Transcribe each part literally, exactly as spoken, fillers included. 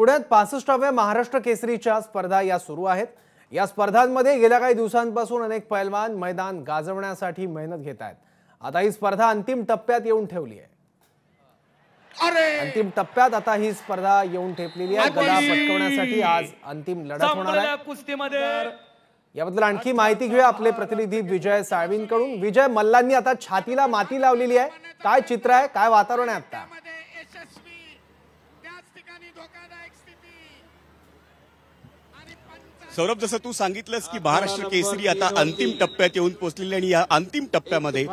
पुण्यात पासष्टाव्या महाराष्ट्र केसरीच्या स्पर्धा या सुरू आहेत। या स्पर्धांमध्ये गेल्या काही दिवसांपासून अनेक पैलवान मैदान गाजवण्यासाठी मेहनत घेत आहेत। आता ही स्पर्धा अंतिम टप्प्यात येऊन ठेवली आहे। अंतिम टप्प्यात आता ही स्पर्धा येऊन ठेपलेली आहे। गदा पटकवण्यासाठी आज अंतिम लढत होणार आहे कुस्तीमध्ये। याबद्दल आणखी माहिती घेऊया आपले प्रतिनिधी विजय साळवींकडून। विजय, मल्लांनी आता छातीला माती लावलेली आहे, काय चित्र आहे, काय वातावरण आहे आता? सौरभ, जसं तू सांगितलंस की महाराष्ट्र केसरी आता अंतिम टप्प्यात येऊन पोहोचलेली आणि या अंतिम टप्प्यामध्ये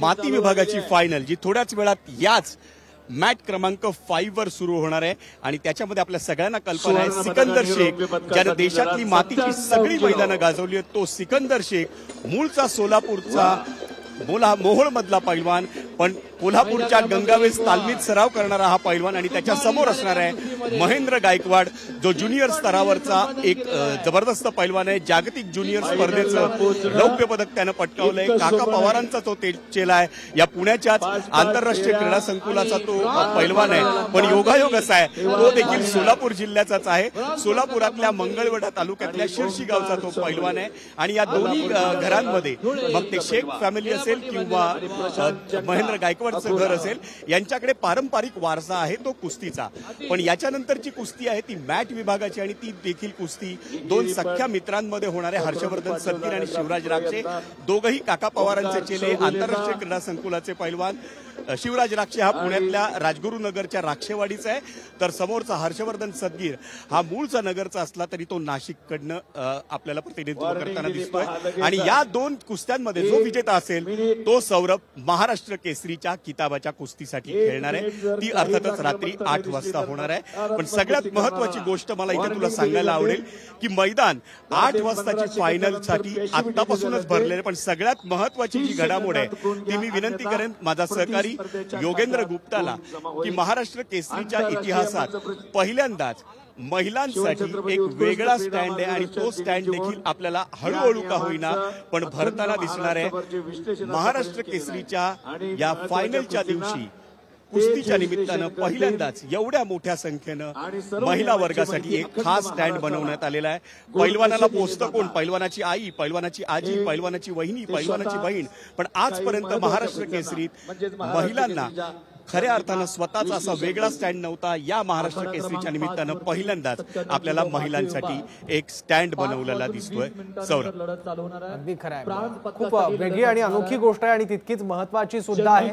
माती विभागाची फायनल जी थोड्याच वेळात याच मॅच क्रमांक पाच वर सुरू होणार आहे आणि त्याच्यामध्ये आपल्या सगळ्यांना कल्पना आहे सिकंदर शेख, ज्याने देशातली मातीची सगळी मैदानं गाजवली आहेत, तो सिकंदर शेख मूळचा सोलापूरचा मोला मोहोळ मधला पैलवान, पण कोल्हापूरच्या गंगावेस तालमीत सराव करणारा हा पैलवान आणि त्याच्या समोर असणार आहे महेंद्र गायकवाड, जो ज्युनियर स्तरावरचा एक जबरदस्त पैलवान आहे। जागतिक ज्युनियर स्पर्धेचं रौप्य पदक त्यानं पटकावलंय। काका पवारांचा तो चेला आहे, या पुण्याच्याच आंतरराष्ट्रीय क्रीडा संकुलाचा तो पैलवान आहे। पण योगायोग असा आहे तो देखील सोलापूर जिल्ह्याचाच आहे, सोलापुरातल्या मंगळवेढा तालुक्यातल्या शिर्शी गावचा तो पैलवान आहे। आणि या दोन्ही घरांमध्ये मग ते शेख फॅमिली किंवा महेंद्र गायकवाडचं घर असेल, यांच्याकडे पारंपरिक वारसा आहे तो कुस्तीचा। पण याच्यानंतरची कुस्ती आहे ती मॅट विभागाची आणि ती देखील कुस्ती दोन सख्या मित्रांमध्ये होणार आहे, हर्षवर्धन सदगीर आणि शिवराज राक्षे, दोघंही काका पवारांचे चेले, आंतरराष्ट्रीय क्रीडा संकुलाचे पैलवान। शिवराज राक्षे हा पुण्यातल्या राजगुरुनगरच्या राक्षेवाडीचा आहे, तर समोरचा हर्षवर्धन सदगीर हा मूळचा नगरचा असला तरी तो नाशिककडनं आपल्याला प्रतिनिधित्व करताना दिसतोय। आणि या दोन कुस्त्यांमध्ये जो विजेता असेल तो सौरभ महाराष्ट्र केसरीच्या किताबाच्या कुस्तीसाठी खेळणार आहे, ती अर्थातच रात्री आठ वाजता होणार आहे। पण सगळ्यात महत्वाची गोष्ट मला इथे तुला सांगायला आवडेल की मैदान आठ वाजताची फायनलसाठी आतापासूनच भरलेले, पण सगळ्यात महत्वाची जी घडामोड आहे ती मी विनंती करेन माझा सहकारी योगेंद्र गुप्ताला की महाराष्ट्र केसरीच्या इतिहासात पहिल्यांदाच महिलांसाठी एक वेगळा स्टँड आहे आणि तो स्टँड देखील आपल्याला हळूहळू का होईना पण भरताना दिसणार आहे। महाराष्ट्र केसरीच्या या फायनलच्या दिवशी कुस्तीच्या निमित्तानं पहिल्यांदाच एवढ्या मोठ्या संख्येनं महिला वर्गासाठी एक खास स्टँड बनवण्यात आलेला आहे। पैलवानाला पोचतं कोण? पैलवानाची आई, पैलवानाची आजी, पैलवानाची वहिनी, पैलवानाची बहीण, पण आजपर्यंत महाराष्ट्र केसरीत महिलांना खऱ्या अर्थानं स्वतःचा असा वेगळा स्टँड नव्हता। या महाराष्ट्र केसरीच्या निमित्तानं पहिल्यांदाच आपल्याला महिलांसाठी एक स्टँड बनवलेला दिसतोय। सौरभ, अगदी खरं आहे, खूप वेगळी आणि अनोखी गोष्ट आहे आणि तितकीच महत्वाची सुद्धा आहे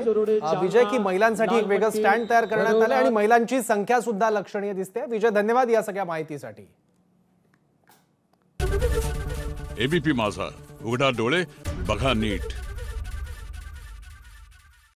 विजय, की महिलांसाठी एक वेगळं स्टँड तयार करण्यात आलं आणि महिलांची संख्या सुद्धा लक्षणीय दिसते। विजय, धन्यवाद या सगळ्या माहितीसाठी। एबीपी माझा, उघडा डोळे बघा नीट।